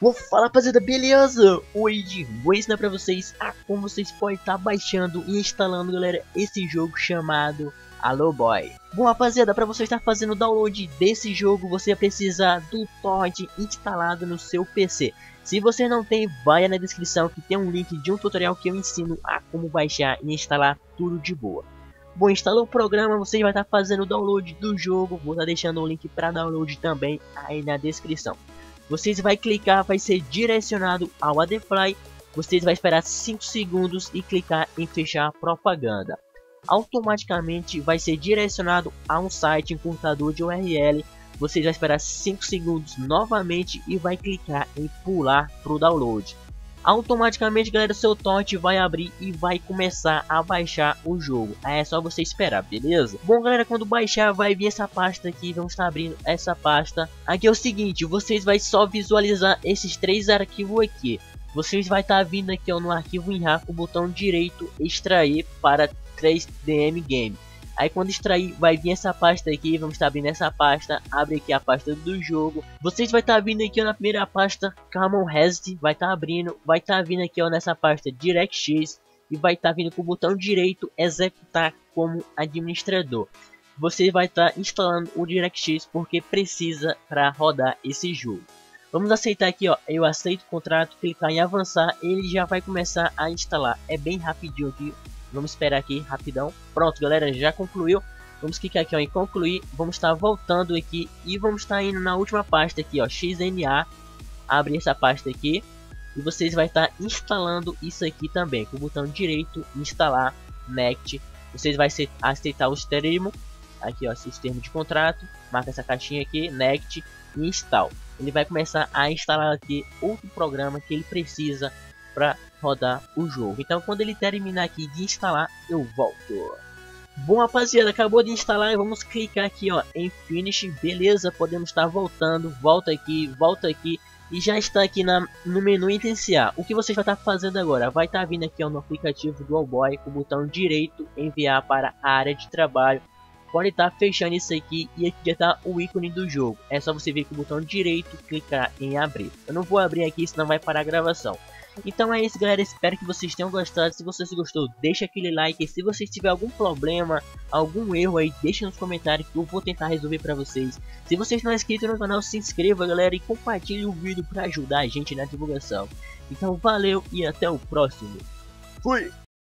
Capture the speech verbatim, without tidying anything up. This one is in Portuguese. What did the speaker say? Vou falar, rapaziada, beleza? Hoje vou ensinar pra vocês a como vocês podem estar tá baixando e instalando, galera, esse jogo chamado Owlboy. Bom, rapaziada, para você estar fazendo o download desse jogo, você precisa do torrent instalado no seu P C. Se você não tem, vai na descrição que tem um link de um tutorial que eu ensino a como baixar e instalar tudo de boa. Bom, instalou o programa, você vai estar fazendo o download do jogo. Vou estar deixando o link para download também aí na descrição. Vocês vai clicar, vai ser direcionado ao Adfly. Vocês vai esperar cinco segundos e clicar em fechar a propaganda. Automaticamente vai ser direcionado a um site, um computador de U R L. Vocês vai esperar cinco segundos novamente e vai clicar em pular para o download. Automaticamente, galera, seu torrent vai abrir e vai começar a baixar o jogo. Aí é só você esperar, beleza? Bom, galera, quando baixar vai vir essa pasta aqui. Vamos estar abrindo essa pasta. Aqui é o seguinte, vocês vai só visualizar esses três arquivos aqui. Vocês vai estar vindo aqui, ó, no arquivo em R A R com o botão direito extrair para três D M Game. Aí quando extrair vai vir essa pasta aqui, vamos estar abrindo essa pasta, abre aqui a pasta do jogo. Vocês vai estar vindo aqui, ó, na primeira pasta, Common Reset, vai estar abrindo, vai estar vindo aqui, ó, nessa pasta DirectX e vai estar vindo com o botão direito executar como administrador. Você vai estar instalando o DirectX porque precisa para rodar esse jogo. Vamos aceitar aqui, ó, eu aceito o contrato, clicar em avançar, ele já vai começar a instalar, é bem rapidinho aqui. Vamos esperar aqui, rapidão. Pronto, galera, já concluiu. Vamos clicar aqui, ó, em concluir. Vamos estar voltando aqui e vamos estar indo na última pasta aqui, ó, X N A. Abre essa pasta aqui e vocês vai estar instalando isso aqui também. Com o botão direito, instalar, next. Vocês vai aceitar os termos. Aqui, ó, os termos de contrato. Marca essa caixinha aqui, next e install. Ele vai começar a instalar aqui outro programa que ele precisa para rodar o jogo. Então quando ele terminar aqui de instalar, eu volto. Bom, rapaziada, acabou de instalar e vamos clicar aqui, ó, em Finish. Beleza, podemos estar voltando. Volta aqui, volta aqui e já está aqui na, no menu iniciar. O que vocês vai estar fazendo agora? Vai estar vindo aqui, ó, no aplicativo do Owlboy com o botão direito enviar para a área de trabalho. Pode estar fechando isso aqui e aqui já está o ícone do jogo. É só você vir com o botão direito, clicar em abrir. Eu não vou abrir aqui, senão vai parar a gravação. Então é isso, galera, espero que vocês tenham gostado. Se você gostou, deixa aquele like. Se você tiver algum problema, algum erro aí, deixa nos comentários que eu vou tentar resolver pra vocês. Se vocês não é inscrito no canal, se inscreva, galera, e compartilhe o vídeo pra ajudar a gente na divulgação. Então valeu e até o próximo. Fui!